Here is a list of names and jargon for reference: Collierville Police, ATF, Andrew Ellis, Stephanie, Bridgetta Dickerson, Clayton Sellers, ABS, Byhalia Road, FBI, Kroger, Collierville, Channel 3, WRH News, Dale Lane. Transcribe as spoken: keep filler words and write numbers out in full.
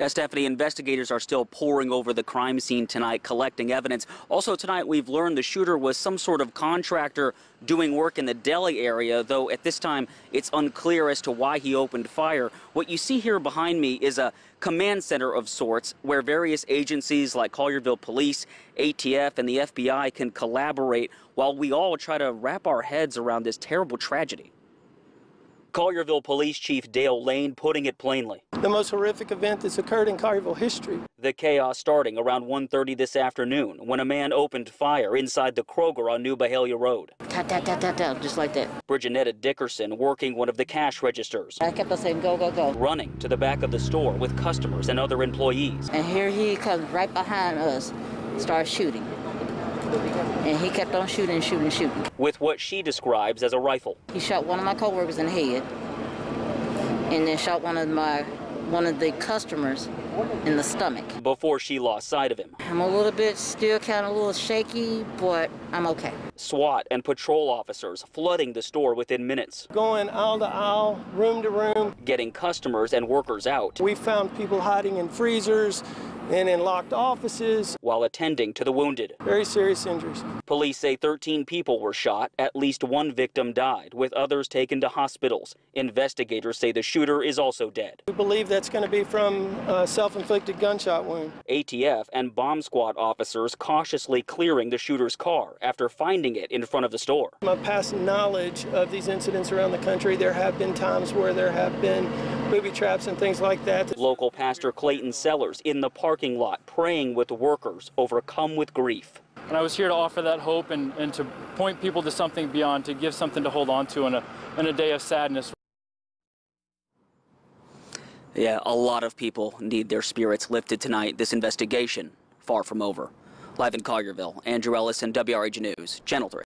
Uh, Stephanie, investigators are still poring over the crime scene tonight, collecting evidence. Also tonight, we've learned the shooter was some sort of contractor doing work in the Delhi area, though at this time it's unclear as to why he opened fire. What you see here behind me is a command center of sorts where various agencies like Collierville Police, A T F, and the F B I can collaborate while we all try to wrap our heads around this terrible tragedy. Collierville Police Chief Dale Lane putting it plainly. The most horrific event that's occurred in Collierville history. The chaos starting around one thirty this afternoon when a man opened fire inside the Kroger on New Byhalia Road. Tap, tap, tap, tap, tap, just like that. Bridgetta Dickerson working one of the cash registers. I kept on saying, go, go, go. Running to the back of the store with customers and other employees. And here he comes right behind us, starts shooting. And he kept on shooting, shooting, shooting. With what she describes as a rifle. He shot one of my coworkers in the head, and then shot one of my one of the customers in the stomach. Before she lost sight of him. I'm a little bit still kind of a little shaky, but I'm okay. SWAT and patrol officers flooding the store within minutes. Going aisle to aisle, room to room. Getting customers and workers out. We found people hiding in freezers and in locked offices while attending to the wounded. Very serious injuries. Police say thirteen people were shot. At least one victim died, with others taken to hospitals. Investigators say the shooter is also dead. We believe that's going to be from a self-inflicted gunshot wound. A T F and bomb squad officers cautiously clearing the shooter's car after finding it in front of the store. My past knowledge of these incidents around the country, there have been times where there have been booby traps and things like that. Local pastor Clayton Sellers in the park parking lot praying with workers overcome with grief. And I was here to offer that hope and, and to point people to something beyond, to give something to hold on to in a, in a day of sadness. Yeah, a lot of people need their spirits lifted tonight. This investigation far from over. Live in Collierville, Andrew Ellis, W R H News, Channel three.